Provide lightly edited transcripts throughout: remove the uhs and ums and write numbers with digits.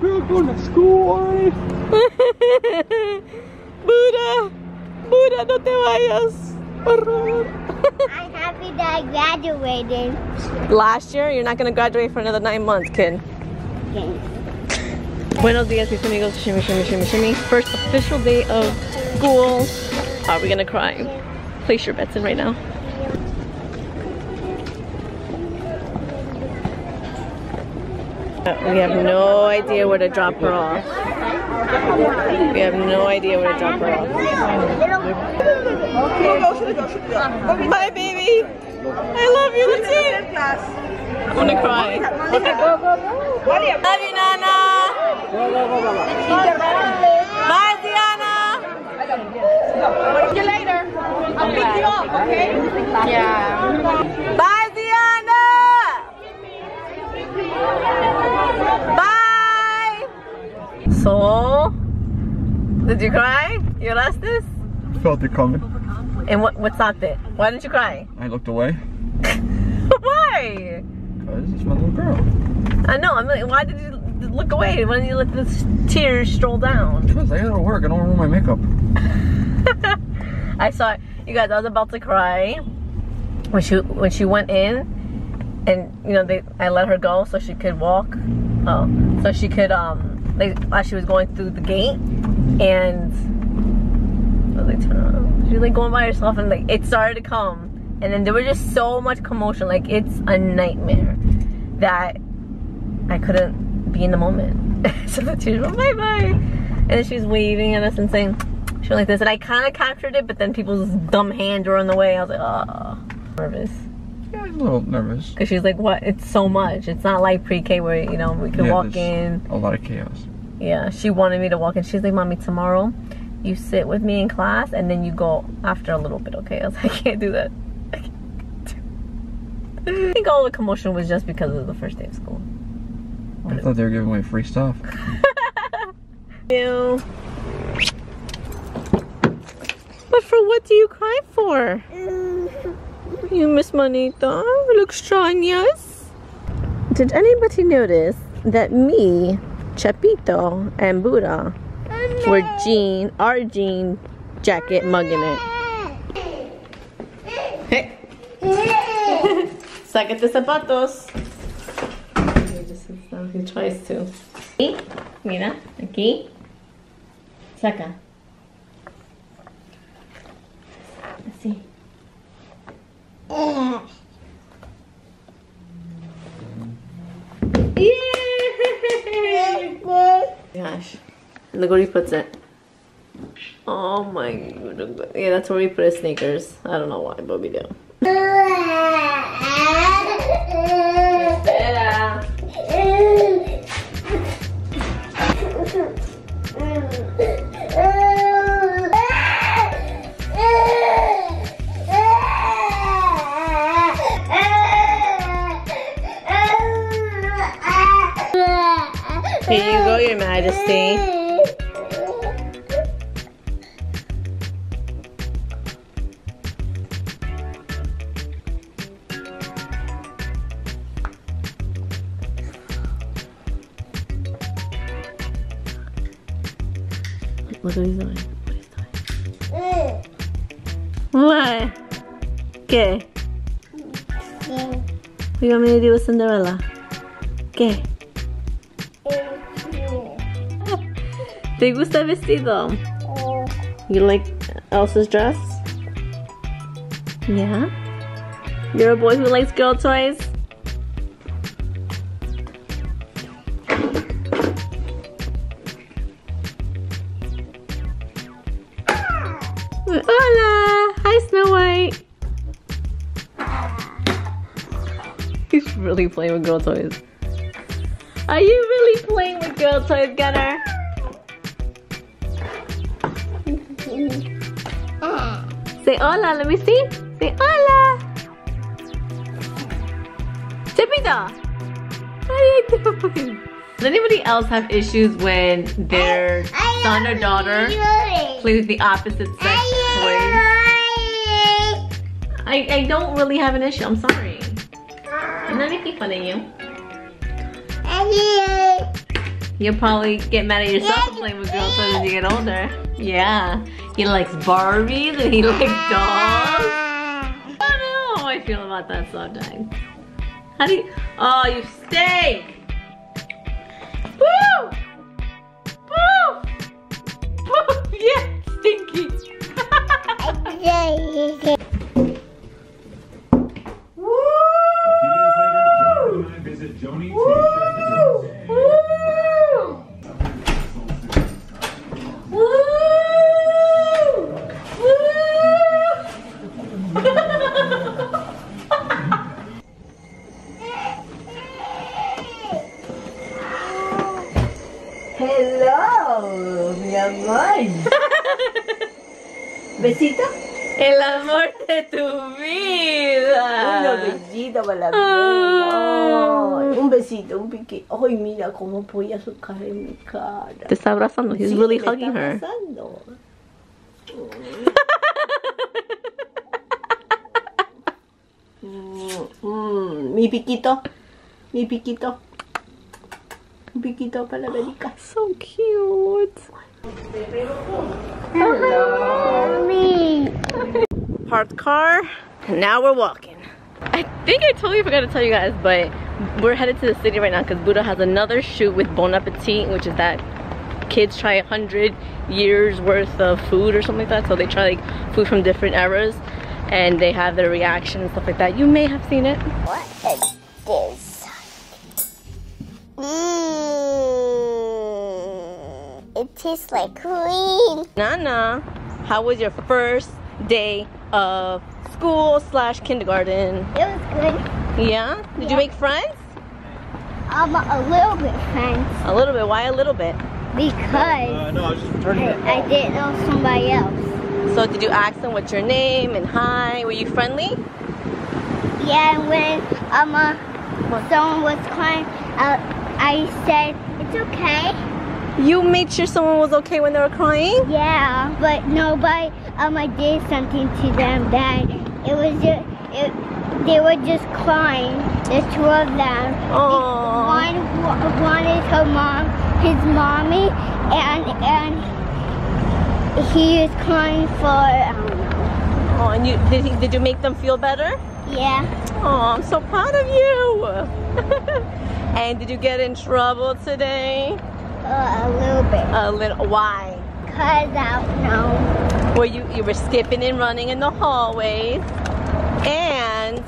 We're not going to school, alright? Buddha! Buddha, no te vayas! Por favor. I'm happy that I graduated. Last year? You're not going to graduate for another 9 months, kid. Okay. Buenos dias, mis amigos. Shimmy, shimmy, shimmy, shimmy. First official day of school. Are we going to cry? Place your bets in right now. We have no idea where to drop her off. We have no idea where to drop her off. Bye, baby. I love you, that's it. I'm gonna cry. Love you, Nana. Bye, Diana. See you later. I'll pick you up, okay? Yeah. Bye. Bye! So, did you cry? You lost this? Felt it coming. And what stopped it? Why didn't you cry? I looked away. Why? Because it's my little girl. I know, I'm like, why did you look away? Why didn't you let this tear stroll down? Because I gotta work, I don't ruin my makeup. I saw it. You guys, I was about to cry when she went in. And you know, I let her go so she could walk. Oh, so she could as she was going through the gate, and I was like, turn around. She was like going by herself, and like it started to come, and then there was just so much commotion. Like it's a nightmare that I couldn't be in the moment. So the tears were bye bye, and then she's waving at us and saying, she went like this, and I kind of captured it, but then people's dumb hands were in the way. I was like, oh, nervous. Yeah, I was a little nervous. Because she's like, what? It's so much. It's not like pre-K where, you know, we can walk in. A lot of chaos. Yeah, she wanted me to walk in. She's like, Mommy, tomorrow you sit with me in class and then you go after a little bit, okay? I was like, I can't do that. I can't do that. I think all the commotion was just because of the first day of school. I thought they were giving away free stuff. You. But for what do you cry for? You miss Manita, look extrañas. Did anybody notice that me, Chapito, and Buddha were our jean jacket mugging it? Hey! Saca tus zapatos. He tries to. Aquí, mira, aquí. Saca. Así. Yeah. Yay! Gosh, look where he puts it. Oh my god. Yeah, that's where he put his sneakers. I don't know why, but we do. Here you go, Your Majesty. Look what he's doing. What he's doing. What? ¿Qué? What do you want me to do with Cinderella? ¿Qué? ¿Te gusta el vestido? You like Elsa's dress? Yeah? You're a boy who likes girl toys? Hola! Hi, Snow White! He's really playing with girl toys. Are you really playing with girl toys, Gunner? Say hola, let me see. Say hola. Chapito, how are you doing? Does anybody else have issues when their son or daughter plays with the opposite sex toys? I don't really have an issue, I'm sorry. I'm not making fun of you. You'll probably get mad at yourself for playing with girlfriends as you get older. Yeah. He likes Barbies and he likes dolls. I don't know how I feel about that subject. How do you... Oh, you stink! Woo! Woo! Woo! Yeah, stinky! Woo! Woo! Woo! Hello, mi amor. Besito. El amor de tu vida. Un besito para la vida. Un besito, un pique. Ay, mira cómo apoya su cara en mi cara. Te está abrazando. He's really hugging her. Mi piquito. Mi piquito. Piquito para la América. So cute. Hello. Me. Parked the car. And now we're walking. I think I totally forgot to tell you guys, but we're headed to the city right now because Buddha has another shoot with Bon Appetit, which is that kids try 100 years worth of food or something like that. So they try like food from different eras and they have their reaction and stuff like that. You may have seen it. What is this? It tastes like cream. Nana, how was your first day of school slash kindergarten? It was good. Yeah? Did you make friends? A little bit friends. A little bit? Why a little bit? Because no, I was just returning it. I didn't know somebody else. So did you ask them what's your name and hi? Were you friendly? Yeah, when someone was crying, I said, it's okay. You made sure someone was okay when they were crying? Yeah, but nobody, I did something to them that it was just, they were just crying, the two of them. Aww. One is her mom, his mommy, and he is crying for, I don't know. Oh, and you, did you make them feel better? Yeah. Oh, I'm so proud of you. And did you get in trouble today? A little bit. A little. Why? Cause I don't know. Well, you were skipping and running in the hallways, and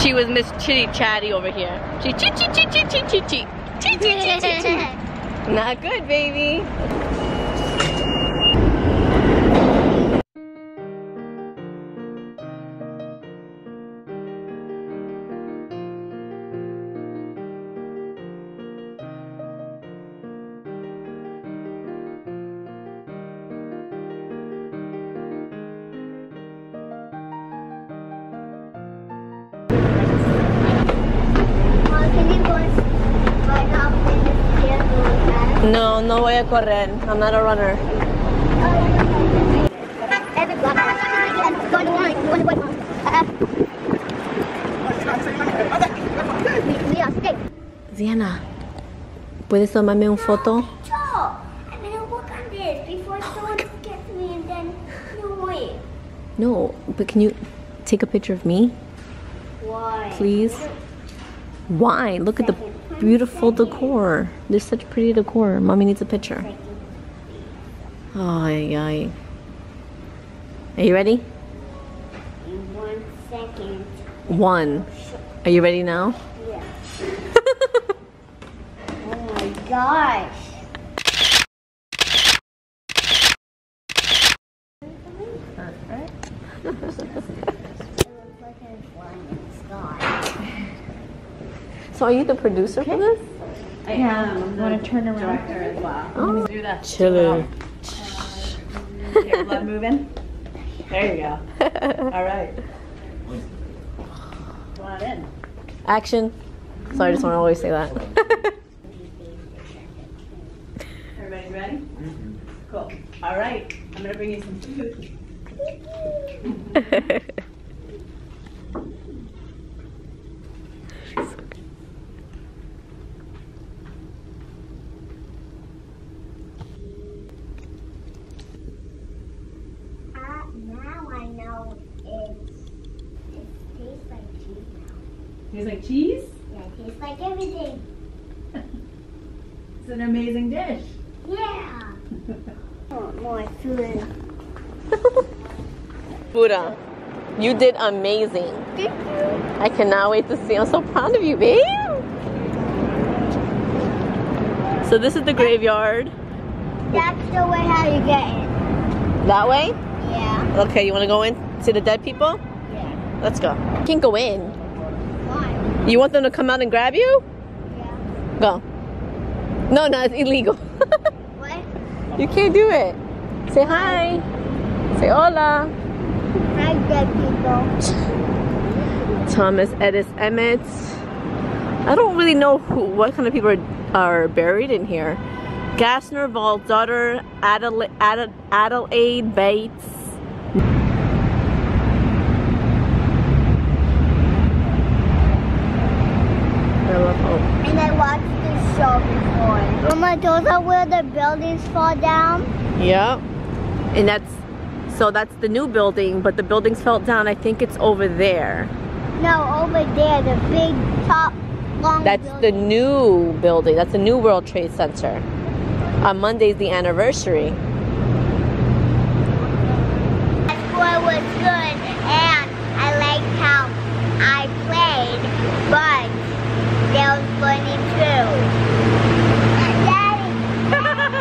she was Miss Chitty Chatty over here. Chitty chitty chitty chitty chitty. Not good, baby. No, no voy a correr. I'm not a runner. Diana, ¿puedes tomarme un foto? I'm gonna work on this before someone gets me and then no way. No, but can you take a picture of me? Why? Please? Why? Look at the beautiful decor. There's such pretty decor. Mommy needs a picture. Ay, ay. Are you ready? In 1 second. One. Are you ready now? Yeah. Oh my gosh. So are you the producer for this? I am. I'm going to turn around. As well. Oh. Let me do that. Chilling. Get blood moving. There you go. All right. Come on in. Action. So I just want to always say that. Everybody ready? Mm-hmm. Cool. All right. I'm going to bring you some food. Tastes like cheese? Yeah, it tastes like everything. It's an amazing dish. Yeah. I want more food. Buddha, you did amazing. Thank you. I cannot wait to see. I'm so proud of you, babe. So this is the graveyard. That's the way how you get in. That way? Yeah. Okay, you want to go in? See the dead people? Yeah. Let's go. You can't go in. Why? You want them to come out and grab you? Yeah. Go. No, no, it's illegal. What? You can't do it. Say hi. Say hola. Hi, dead people. Thomas Edison Emmett. I don't really know what kind of people are buried in here. Gassner, Vall's daughter, Adelaide Bates. And I watched this show before. Mama, those are where the buildings fall down? Yeah. And that's the new building, but the buildings fell down. I think it's over there. No, over there, the big top long building. The new building. That's the new World Trade Center. On Monday's the anniversary. That score was good, and I liked how I played, but there was funny too.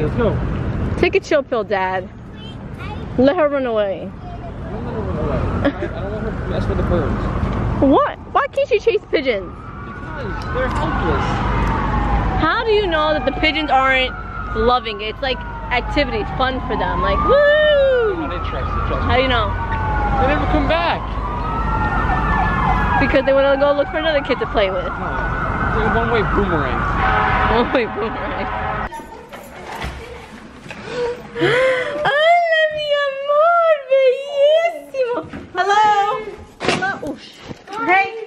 Let's go. Take a chill pill, Dad. Let her run away. I don't let her run away. I don't want her to mess with the birds. What? Why can't you chase pigeons? Because they're helpless. How do you know that the pigeons aren't loving it? It's like activity, it's fun for them. Like, woo! They're not interested. How do you know? They never come back. Because they want to go look for another kid to play with. No. It's like a one-way boomerang. One-way boomerang. Hola, mi amor, bellissimo. Hello. Hello. Oh, hey,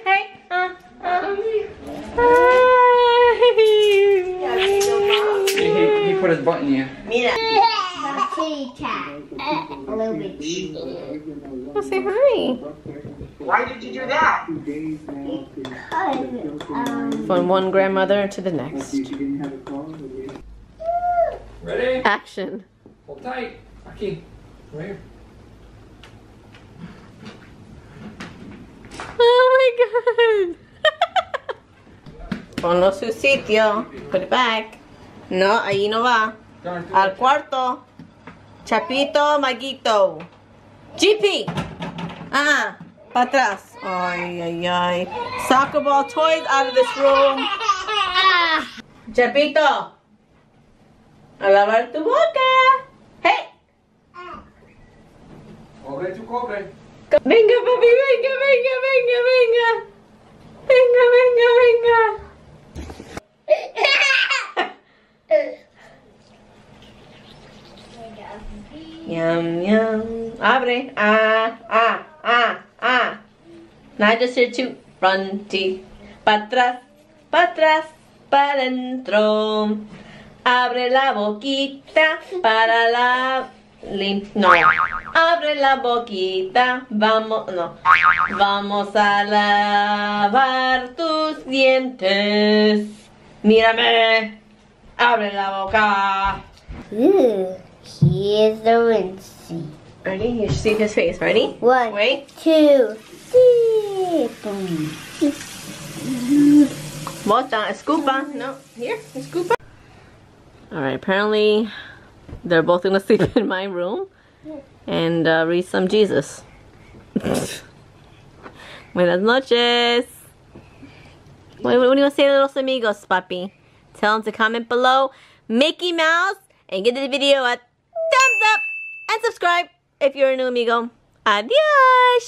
hey. He put his butt in you. Mira. That's kitty cat. A little bit. Well, say hi. Why did you do that? From one grandmother to the next. Ready? Action. Hold tight. Rocky, right here. Oh my god. Ponlo su sitio. Put it back. No, ahí no va. Al cuarto. Chapito, maguito. GP. Ah, para atrás. Ay, ay, ay. Soccer ball toys out of this room. Ah. Chapito. A lavar tu boca. Venga, papi, venga, venga, venga, venga. Venga, venga, venga. Yum, yum. Abre. Ah, ah, ah, ah. Now just here to run, T. Patras, para dentro. Abre la boquita para la. No, abre la boquita, vamos, no, vamos a lavar tus dientes. Mírame, abre la boca. Ooh, here's the rinsey. Ready? You should see his face. Ready? One, wait, two, three. Boom. Bota, escupa. No, here, escupa. All right, apparently. They're both gonna sleep in my room and read some Jesus. Buenas noches. What do you want to say to los amigos, papi? Tell them to comment below, Mickey Mouse, and give the video a thumbs up and subscribe if you're a new amigo. Adios!